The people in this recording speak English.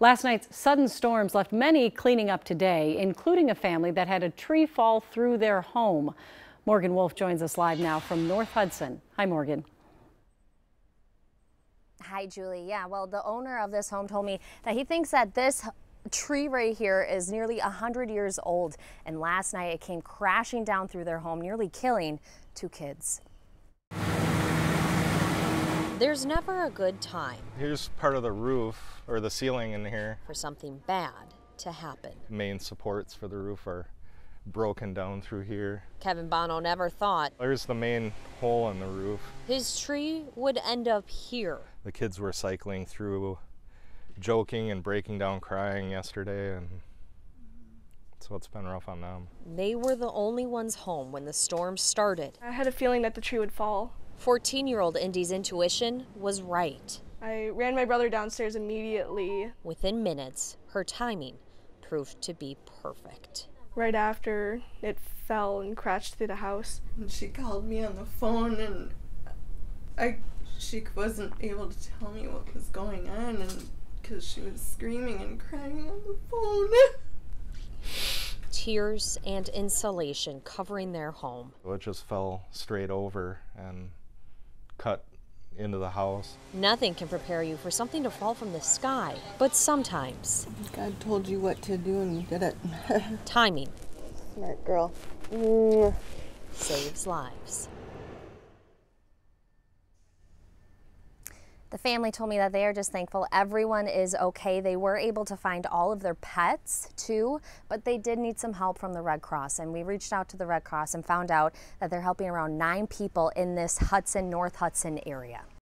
Last night's sudden storms left many cleaning up today, including a family that had a tree fall through their home. Morgan Wolf joins us live now from North Hudson. Hi, Morgan. Hi, Julie. Yeah, well, the owner of this home told me that he thinks that this tree right here is nearly 100 years old, and last night it came crashing down through their home, nearly killing two kids. There's never a good time. Here's part of the roof or the ceiling in here for something bad to happen. Main supports for the roof are broken down through here. Kevin Bono never thought there's the main hole in the roof. His tree would end up here. The kids were cycling through, joking and breaking down crying yesterday, and so it's been rough on them. They were the only ones home when the storm started. I had a feeling that the tree would fall. 14-year-old Indy's intuition was right. I ran my brother downstairs immediately. Within minutes, her timing proved to be perfect. Right after it fell and crashed through the house. And she called me on the phone, and she wasn't able to tell me what was going on, and because she was screaming and crying on the phone. Tears and insulation covering their home. It just fell straight over and cut into the house. Nothing can prepare you for something to fall from the sky, but sometimes God told you what to do and you did it. Timing. Smart girl. Saves lives. The family told me that they are just thankful everyone is okay. They were able to find all of their pets too, but they did need some help from the Red Cross. And we reached out to the Red Cross and found out that they're helping around 9 people in this North Hudson area.